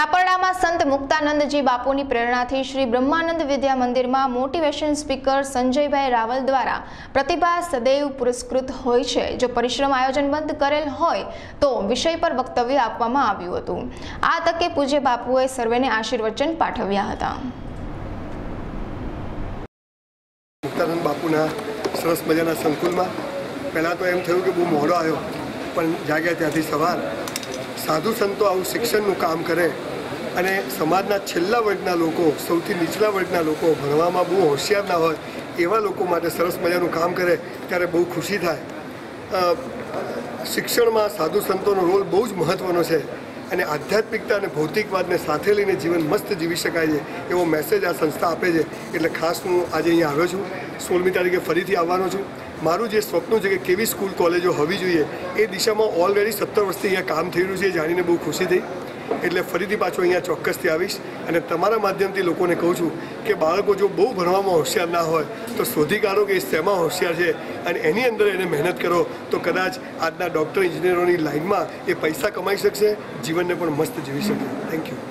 ચાપરડામાં સંત મુક્તાનંદજી બાપુની પ્રેરણાથી શ્રી બ્રહ્માનંદ વિદ્યા મંદિરમાં મોટિવેશન સ્પીકર સંજયભાઈ રાવલ દ્વારા પ્રતિભા સદૈવ પુરસ્કૃત હોય છે. જો પરિશ્રમ આયોજન બંધ કરેલ હોય તો વિષય પર વક્તવ્ય આપવામાં આવ્યું હતું. આ તકે પૂજ્ય બાપુએ સર્વેને આશીર્વચન પાઠવ્યા હતા. મુક્તાનંદ બાપુના સરસ મજાના સંકુલમાં પહેલાં તો એમ થયું કે બહુ મોડો આવ્યો, પણ જાગ્યા ત્યાંથી સવાર. साधु संतो आव शिक्षणनु काम करे अने समाजना छेल्ला वर्गना लोको सौथी नीचला वर्गना लोको भणवामां बहु होशियार न होय एवा लोको माटे सरस मजानु काम करे त्यारे बहु खुशी थाय. शिक्षणमां साधु संतोनो रोल बहु ज महत्वनो छे अने आध्यात्मिकता अने भौतिकवादने साथे लईने जीवन मस्त जीवी शकाय छे एवो मेसेज आ संस्था आपे छे. एटले खास हूँ आज अहींया आव्यो छूं. 16મી તારીખે ફરીથી આવવાનો છું. મારું જે સ્વપ્ન છે કે કેવી સ્કૂલ કોલેજો હોવી જોઈએ એ દિશામાં ઓલરેડી 70 વર્ષથી અહીંયા કામ થઈ રહ્યું છે, જાણીને બહુ ખુશી થઈ. એટલે ફરીથી પાછો અહીંયા ચોક્કસથી આવીશ અને તમારા માધ્યમથી લોકોને કહું છું કે બાળકો જો બહુ ભણવામાં હોશિયાર ના હોય તો શોધી કાઢો કે શેમાં હોશિયાર છે અને એની અંદર એને મહેનત કરો તો કદાચ આજના ડૉક્ટર એન્જિનિયરોની લાઇનમાં એ પૈસા કમાઈ શકશે, જીવનને પણ મસ્ત જીવી શકશે. Thank you.